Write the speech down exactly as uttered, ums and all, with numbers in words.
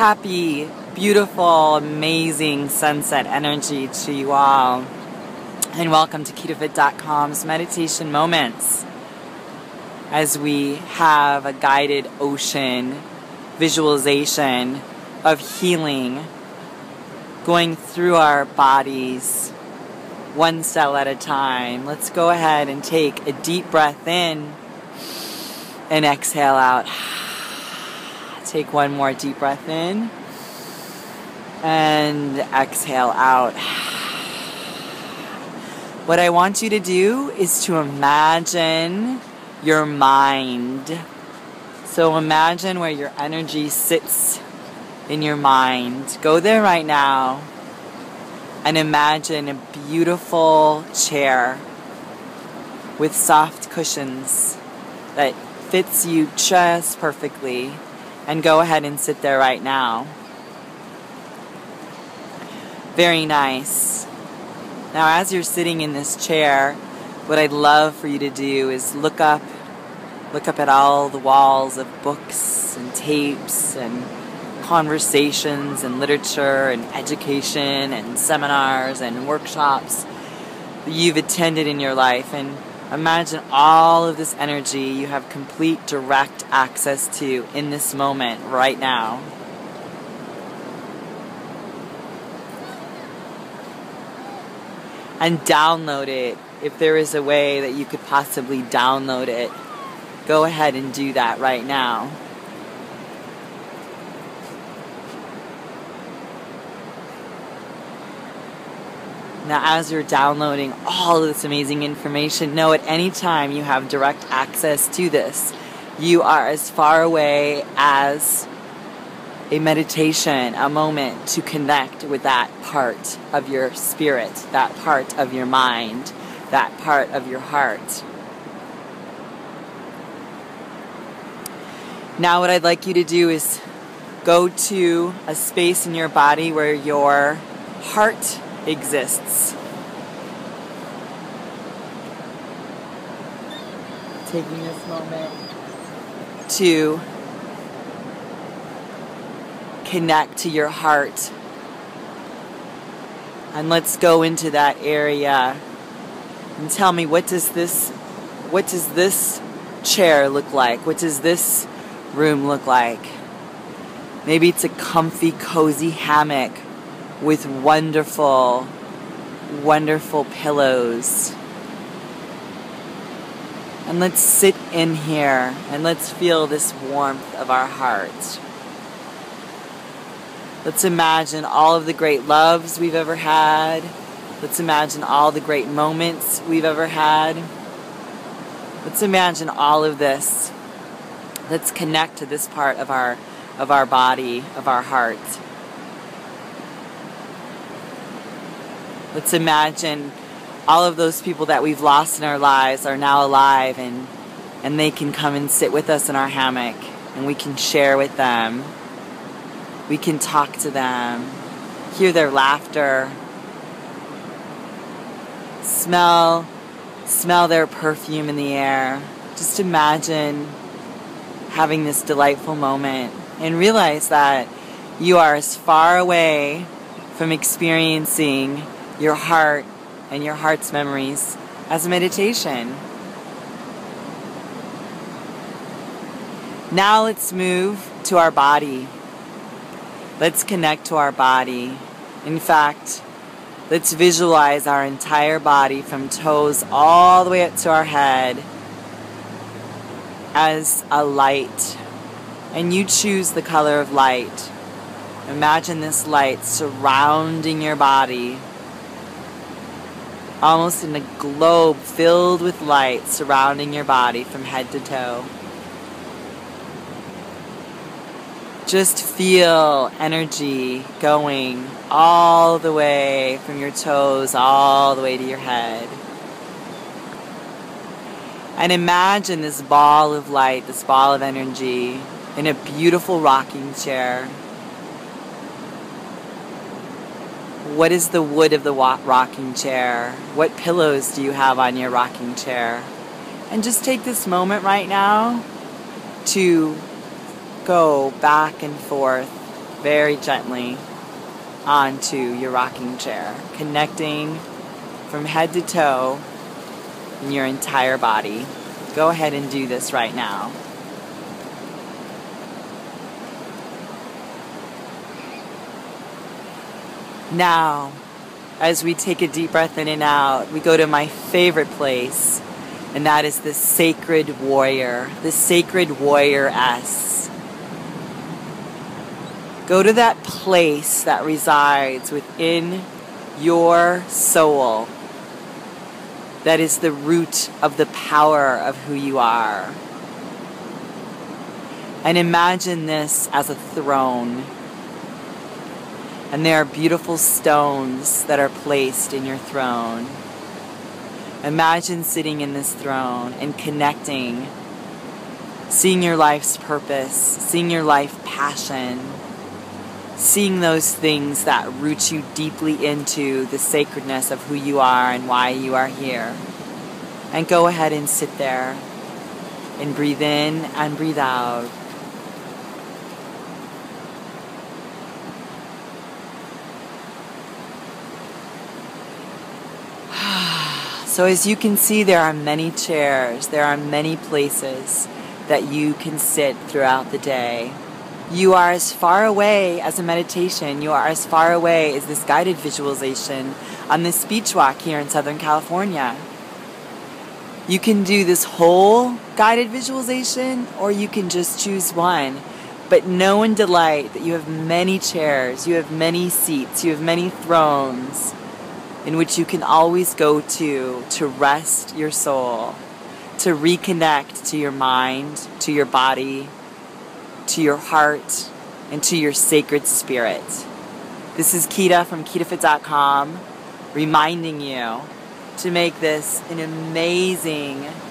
happy, beautiful, amazing sunset energy to you all. And welcome to Kitafit dot com's Meditation Moments, as we have a guided ocean visualization of healing going through our bodies one cell at a time. Let's go ahead and take a deep breath in and exhale out. Take one more deep breath in and exhale out. What I want you to do is to imagine your mind. So imagine where your energy sits in your mind. Go there right now and imagine a beautiful chair with soft cushions that fits you just perfectly, and go ahead and sit there right now. Very nice. Now, as you're sitting in this chair, what I'd love for you to do is look up, look up at all the walls of books and tapes and conversations and literature and education and seminars and workshops that you've attended in your life, and imagine all of this energy you have complete direct access to in this moment right now. And download it. If there is a way that you could possibly download it, go ahead and do that right now. Now, as you're downloading all of this amazing information, know at any time you have direct access to this. You are as far away as a meditation, a moment to connect with that part of your spirit, that part of your mind, that part of your heart. Now, what I'd like you to do is go to a space in your body where your heart exists. Taking this moment to connect to your heart. And let's go into that area and tell me, what does this what does this chair look like? What does this room look like? Maybe it's a comfy, cozy hammock with wonderful, wonderful pillows. And let's sit in here and let's feel this warmth of our heart. Let's imagine all of the great loves we've ever had. Let's imagine all the great moments we've ever had. Let's imagine all of this. Let's connect to this part of our of our body, of our heart. Let's imagine all of those people that we've lost in our lives are now alive, and and they can come and sit with us in our hammock, and we can share with them. We can talk to them, hear their laughter, smell, smell their perfume in the air. Just imagine having this delightful moment and realize that you are as far away from experiencing your heart and your heart's memories as a meditation. Now let's move to our body. Let's connect to our body. In fact, let's visualize our entire body from toes all the way up to our head as a light. And you choose the color of light. Imagine this light surrounding your body, almost in a globe filled with light surrounding your body from head to toe. Just feel energy going all the way from your toes all the way to your head. And imagine this ball of light, this ball of energy, in a beautiful rocking chair. What is the wood of the rocking chair? What pillows do you have on your rocking chair? And just take this moment right now to go back and forth very gently onto your rocking chair, connecting from head to toe in your entire body. Go ahead and do this right now. Now, as we take a deep breath in and out, we go to my favorite place, and that is the sacred warrior, the sacred warrioress. Go to that place that resides within your soul, that is the root of the power of who you are. And imagine this as a throne. And there are beautiful stones that are placed in your throne. Imagine sitting in this throne and connecting, seeing your life's purpose, seeing your life passion, seeing those things that root you deeply into the sacredness of who you are and why you are here. And go ahead and sit there and breathe in and breathe out. So as you can see, there are many chairs, there are many places that you can sit throughout the day. You are as far away as a meditation, you are as far away as this guided visualization on this beach walk here in Southern California. You can do this whole guided visualization, or you can just choose one. But know and delight that you have many chairs, you have many seats, you have many thrones, in which you can always go to to rest your soul, to reconnect to your mind, to your body, to your heart, and to your sacred spirit. This is Kita from Kitafit dot com reminding you to make this an amazing